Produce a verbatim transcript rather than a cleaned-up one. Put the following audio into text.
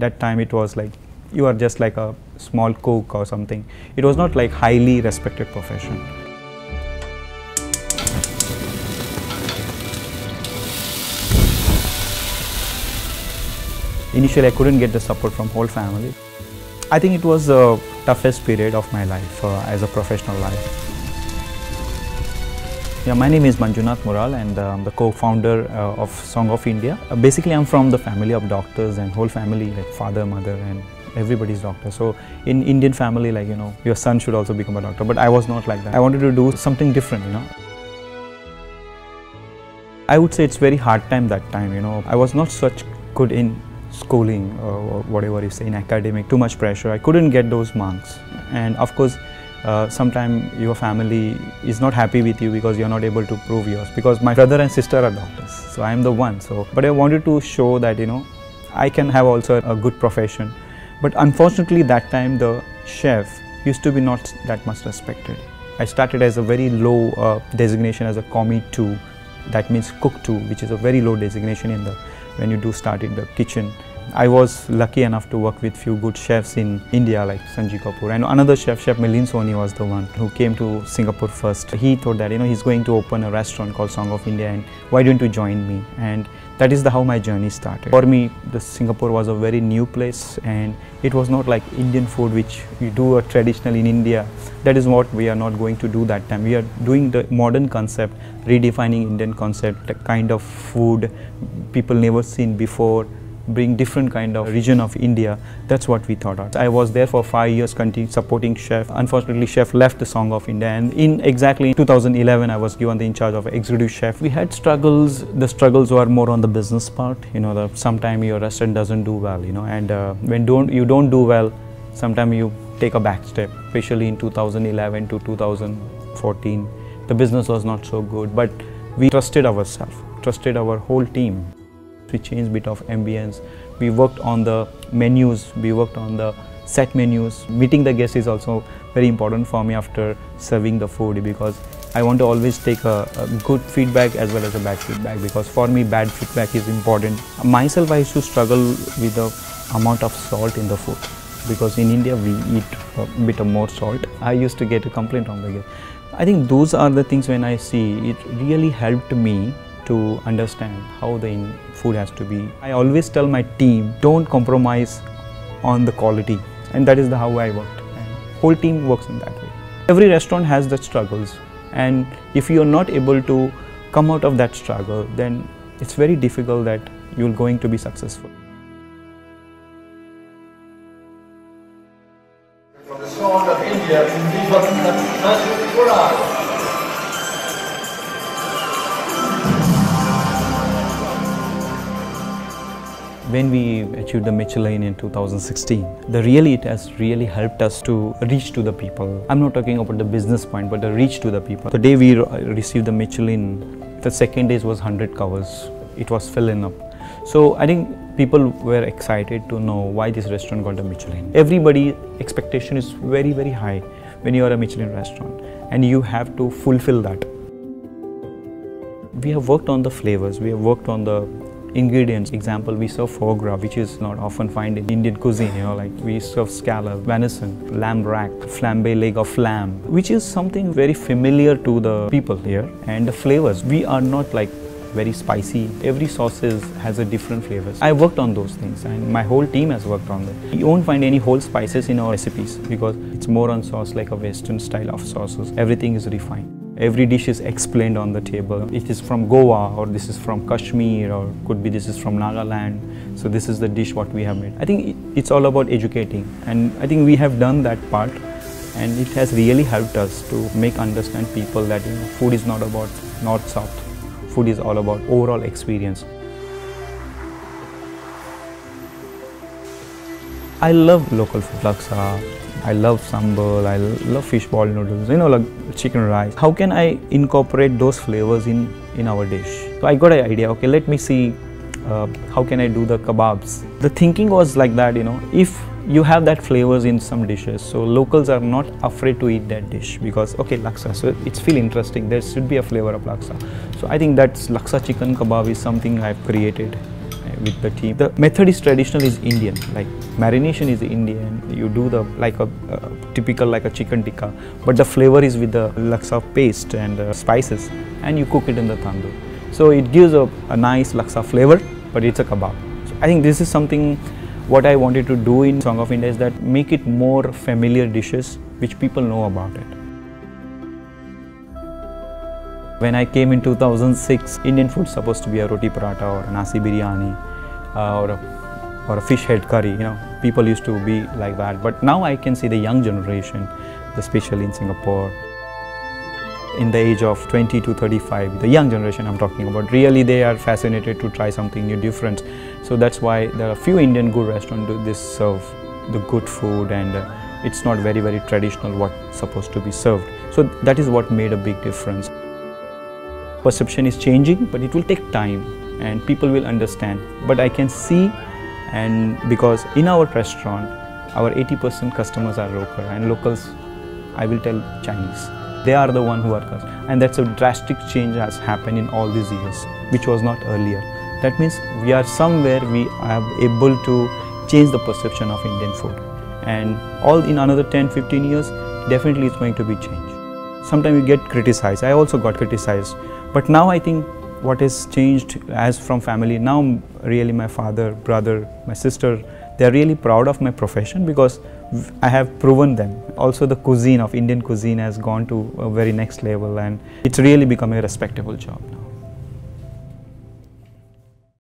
that time it was like you are just like a small cook or something. It was not like highly respected profession. Initially, I couldn't get the support from whole family. I think it was the toughest period of my life uh, as a professional life. Yeah, my name is Manjunath Mural and I'm the co-founder uh, of Song of India. Uh, basically, I'm from the family of doctors and whole family, like father, mother and everybody's doctor. So in Indian family, like, you know, your son should also become a doctor. But I was not like that. I wanted to do something different, you know. I would say it's very hard time that time, you know. I was not such good in schooling or whatever you say, in academic, too much pressure. I couldn't get those marks, and of course uh, sometimes your family is not happy with you because you're not able to prove yours, because my brother and sister are doctors, so I'm the one. So but I wanted to show that, you know, I can have also a good profession. But unfortunately that time the chef used to be not that much respected. I started as a very low uh, designation as a commis two, that means cook two, which is a very low designation in the when you do start in the kitchen. I was lucky enough to work with few good chefs in India like Sanjeev Kapoor, and another chef, Chef Melin Soni, was the one who came to Singapore first. He thought that, you know, he's going to open a restaurant called Song of India and why don't you join me? And that is the, how my journey started. For me, the Singapore was a very new place and it was not like Indian food which you do a traditional in India. That is what we are not going to do that time. We are doing the modern concept, redefining Indian concept, the kind of food people never seen before, bring different kind of region of India. That's what we thought of. I was there for five years continue supporting chef. Unfortunately, chef left the Song of India, and in exactly two thousand eleven I was given the in charge of executive chef. We had struggles. The struggles were more on the business part, you know, that sometime your restaurant doesn't do well, you know, and uh, when don't you don't do well, sometime you take a back step, especially in two thousand eleven to two thousand fourteen. The business was not so good, but we trusted ourselves, trusted our whole team. We changed a bit of ambience, we worked on the menus, we worked on the set menus. Meeting the guests is also very important for me after serving the food, because I want to always take a, a good feedback as well as a bad feedback, because for me bad feedback is important. Myself, I used to struggle with the amount of salt in the food, because in India we eat a bit of more salt. I used to get a complaint from the guests. I think those are the things when I see, it really helped me to understand how the food has to be. I always tell my team, don't compromise on the quality, and that is the how I worked. And whole team works in that way. Every restaurant has that struggles, and if you are not able to come out of that struggle, then it's very difficult that you're going to be successful. From the Song of India, Manjunath Mural. When we achieved the Michelin in two thousand sixteen, the really it has really helped us to reach to the people. I'm not talking about the business point, but the reach to the people. The day we received the Michelin, the second day was one hundred covers. It was filling up. So I think people were excited to know why this restaurant got the Michelin. Everybody's expectation is very, very high when you are a Michelin restaurant, and you have to fulfill that. We have worked on the flavors, we have worked on the ingredients. Example, we serve foie gras, which is not often found in Indian cuisine, you know, like we serve scallop, venison, lamb rack, flambé leg of lamb, which is something very familiar to the people here. And the flavors, we are not like very spicy. Every sauces has a different flavors. I worked on those things, and my whole team has worked on that. You won't find any whole spices in our recipes, because it's more on sauce, like a Western style of sauces. Everything is refined. Every dish is explained on the table. It is from Goa, or this is from Kashmir, or could be this is from Nagaland. So this is the dish what we have made. I think it's all about educating, and I think we have done that part, and it has really helped us to make understand people that, you know, food is not about north-south. Food is all about overall experience. I love local food, laksa, I love sambal, I love fish ball noodles, you know, like chicken rice. How can I incorporate those flavors in, in our dish? So I got an idea, okay, let me see uh, how can I do the kebabs. The thinking was like that, you know, if you have that flavors in some dishes, so locals are not afraid to eat that dish, because, okay, laksa, so it's feel interesting, there should be a flavor of laksa. So I think that's laksa chicken kebab is something I've created. with the team. The method is traditional, is Indian, like marination is Indian. You do the like a uh, typical like a chicken tikka, but the flavor is with the laksa paste and uh, spices, and you cook it in the tandoor. So it gives a, a nice laksa flavor, but it's a kebab. So I think this is something what I wanted to do in Song of India, is that make it more familiar dishes which people know about it. When I came in two thousand six, Indian food is supposed to be a roti paratha or a nasi biryani uh, or, a, or a fish head curry, you know, people used to be like that. But now I can see the young generation, especially in Singapore, in the age of twenty to thirty-five, the young generation I'm talking about, really they are fascinated to try something new, different. So that's why there are few Indian good restaurants do this, serve the good food, and uh, it's not very, very traditional what's supposed to be served. So that is what made a big difference. Perception is changing, but it will take time and people will understand. But I can see, and because in our restaurant, our eighty percent customers are local, and locals, I will tell, Chinese. They are the one who are customers. And that's a drastic change has happened in all these years, which was not earlier. That means we are somewhere we are able to change the perception of Indian food. And all in another ten to fifteen years, definitely it's going to be changed. Sometimes you get criticized. I also got criticized. But now I think what has changed as from family, now really my father, brother, my sister, they're really proud of my profession because I have proven them. Also the cuisine of Indian cuisine has gone to a very next level, and it's really become a respectable job now.